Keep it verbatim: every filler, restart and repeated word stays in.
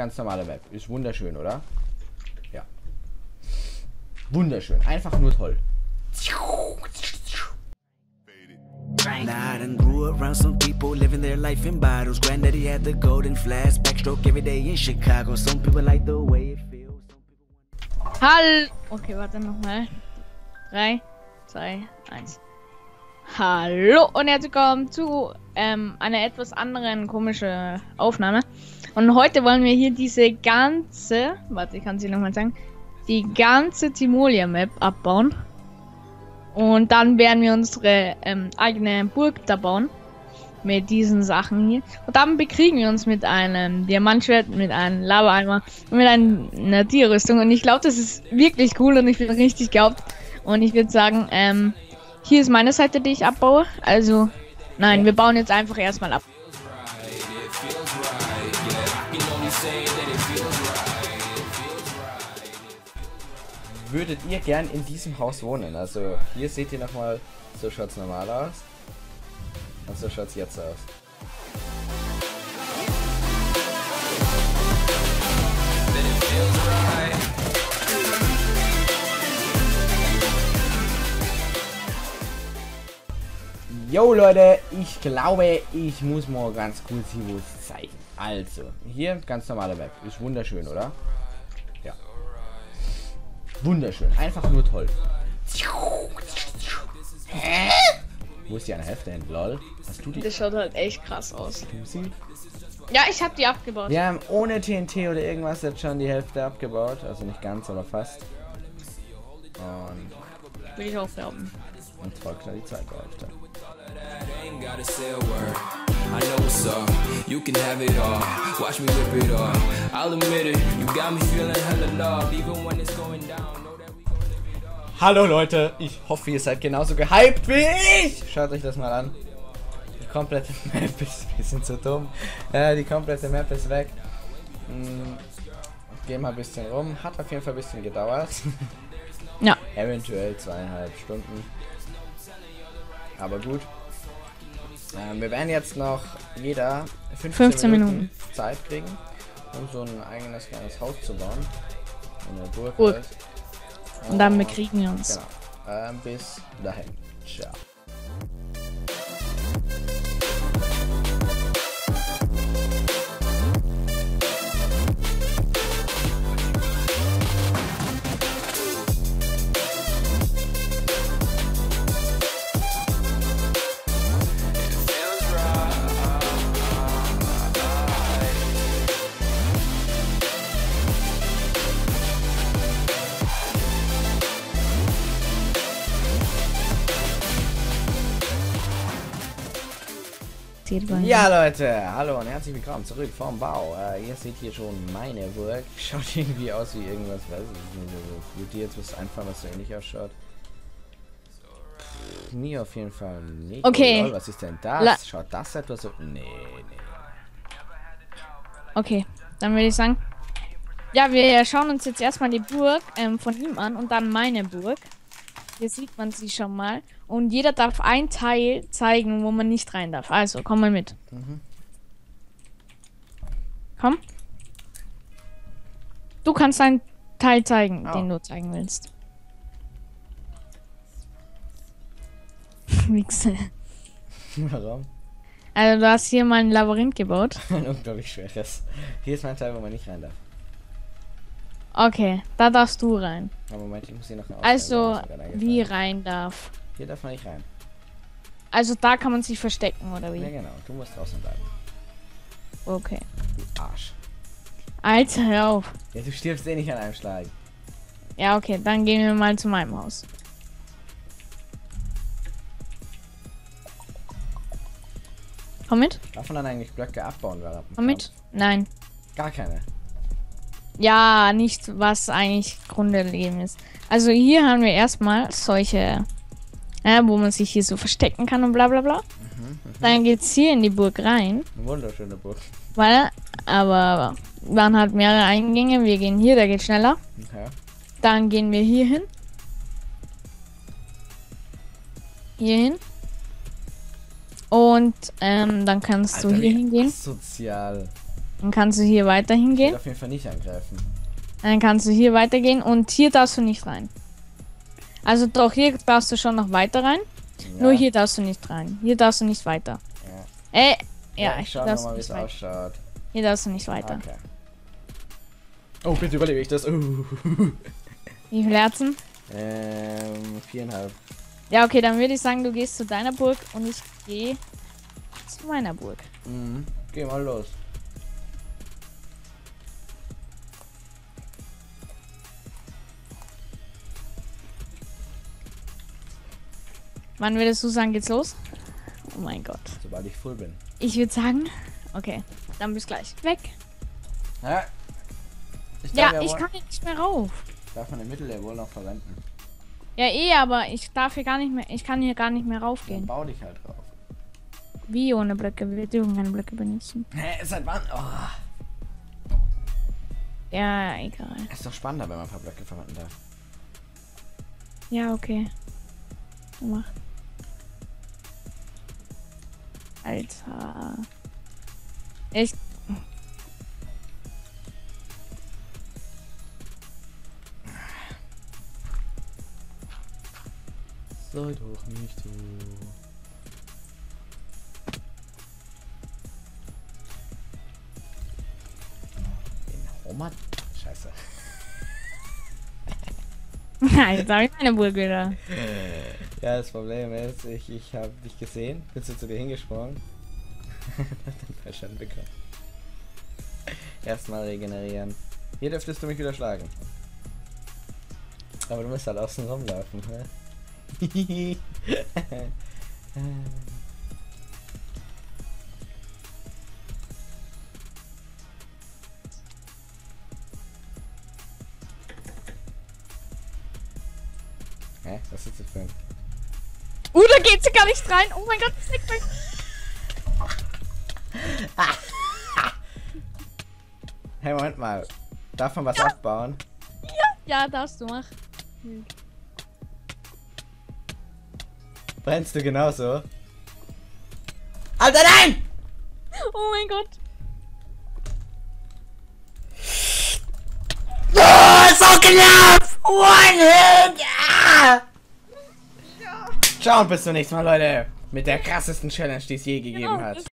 Ganz normale Map. Ist wunderschön, oder? Ja. Wunderschön. Einfach nur toll. Night and grew around some people living their life in bottles. Granddaddy had the golden flash, backstroke every day in Chicago. Some people like the way it feels. Hallo. Okay, warte nochmal. drei, zwei, eins. Hallo und herzlich willkommen zu ähm, einer etwas anderen komischen Aufnahme. Und heute wollen wir hier diese ganze, warte, ich kann es hier nochmal sagen, die ganze Timolia Map abbauen. Und dann werden wir unsere ähm, eigene Burg da bauen. Mit diesen Sachen hier. Und dann bekriegen wir uns mit einem Diamantschwert, mit einem Lava-Eimer und mit einer Tierrüstung. Und ich glaube, das ist wirklich cool und ich bin richtig gehabt. Und ich würde sagen, ähm, hier ist meine Seite, die ich abbaue. Also, nein, wir bauen jetzt einfach erstmal ab. Würdet ihr gern in diesem Haus wohnen? Also hier seht ihr nochmal, so schaut's normal aus und so schaut's jetzt aus. Jo Leute, ich glaube, ich muss mal ganz kurz hier was zeigen. Also, hier ganz normale Map. Ist wunderschön, oder? Ja. Wunderschön, einfach nur toll. Hä? Wo ist die eine Hälfte hin? Lol. Hast du die? Das schaut halt echt krass aus. Ja, ich hab die abgebaut. Wir haben ohne T N T oder irgendwas jetzt schon die Hälfte abgebaut. Also nicht ganz, aber fast. Und will ich auch glauben. Und folgt da die zweite Hälfte. Hallo Leute, ich hoffe ihr seid genauso gehypt wie ich. Schaut euch das mal an. Die komplette Map ist ein bisschen zu dumm. Äh, die komplette Map ist weg. Hm, gehen mal ein bisschen rum. Hat auf jeden Fall ein bisschen gedauert. Ja. Eventuell zweieinhalb Stunden. Aber gut. Ähm, wir werden jetzt noch jeder fünfzehn, fünfzehn Minuten, Minuten Zeit kriegen, um so ein eigenes kleines Haus zu bauen. Eine Burg. Burg. Halt. Und, Und dann bekriegen wir uns. Genau. Ähm, bis dahin. Ciao. Ja Leute, hallo und herzlich willkommen zurück vom Bau. Äh, ihr seht hier schon meine Burg. Schaut irgendwie aus wie irgendwas, weiß ich nicht. Wird dir jetzt was einfallen, was so ähnlich ausschaut? Pff, nie auf jeden Fall nicht. Okay. Lol, was ist denn das? La Schaut das etwas so? Nee, nee. Okay, dann würde ich sagen, ja, wir schauen uns jetzt erstmal die Burg ähm, von ihm an und dann meine Burg. Hier sieht man sie schon mal. Und jeder darf ein Teil zeigen, wo man nicht rein darf. Also, komm mal mit. Mhm. Komm. Du kannst einen Teil zeigen, oh. den du zeigen willst. Wichse. Warum? Also, du hast hier mal ein Labyrinth gebaut. Ein unglaublich schweres. Hier ist mein Teil, wo man nicht rein darf. Okay, da darfst du rein. Aber Moment, ich muss hier noch eine Also, wie rein darf. Hier darf man nicht rein. Also da kann man sich verstecken, oder wie? Ja genau, du musst draußen bleiben. Okay. Du Arsch. Alter, hör auf. Ja, du stirbst eh nicht an einem Schlag. Ja, okay, dann gehen wir mal zu meinem Haus. Komm mit. Darf man dann eigentlich Blöcke abbauen? Komm mit? Nein. Gar keine. Ja, nicht was eigentlich Grundleben ist. Also hier haben wir erstmal solche, äh, wo man sich hier so verstecken kann und bla bla bla. Mhm, dann geht's hier in die Burg rein. Eine wunderschöne Burg. Weil, aber waren halt mehrere Eingänge. Wir gehen hier, da geht schneller. Okay. Dann gehen wir hier hin. Hier hin. Und ähm, dann kannst Alter, du hier hingehen. Sozial. Dann kannst du hier weiterhin gehen. Ich will auf jeden Fall nicht angreifen. Dann kannst du hier weitergehen und hier darfst du nicht rein. Also doch, hier darfst du schon noch weiter rein. Ja. Nur hier darfst du nicht rein. Hier darfst du nicht weiter. Ja. Äh, ja, ja ich schau nochmal, wie es ausschaut. Hier darfst du nicht weiter. Okay. Oh, bitte überlebe ich das. Uh. Wie viele Herzen? Ähm, viereinhalb. Ja, okay, dann würde ich sagen, du gehst zu deiner Burg und ich gehe zu meiner Burg. Mhm. Geh mal los. Wann würdest du sagen, geht's los? Oh mein Gott. Sobald ich voll bin. Ich würde sagen, okay, dann bis gleich. Weg. Ja, ich, ja, ja ich kann nicht mehr rauf. Darf man den Mittellevel wohl noch verwenden? Ja, eh, aber ich darf hier gar nicht mehr, ich kann hier gar nicht mehr raufgehen. Dann bau dich halt drauf. Wie ohne Blöcke? Wir dürfen keine Blöcke benutzen. Hä, ist halt Wand. Oh. Ja, egal. Ist doch spannender, wenn man ein paar Blöcke verwenden darf. Ja, okay. Mach. Alter. Echt? Sei doch nicht so. Den Homer? Scheiße. Nein, jetzt habe ich meine Burg wieder. Ja, das Problem ist, ich, ich habe dich gesehen. Bist du zu dir hingesprungen? Dann Schaden bekommen. Erstmal regenerieren. Hier dürftest du mich wieder schlagen. Aber du musst halt außen rumlaufen, ne? Hä? Was ist das für ein? Uh, da geht sie gar nicht rein! Oh mein Gott, das ist nicht mehr. Hey, Moment mal. Darf man was ja. aufbauen? Ja, ja, darfst du machen. Hm. Brennst du genauso? Alter, nein! Oh mein Gott! Oh, so knapp! One hit! Ah! Ja. Ciao und bis zum nächsten Mal, Leute! Mit der krassesten Challenge, die es je gegeben hat.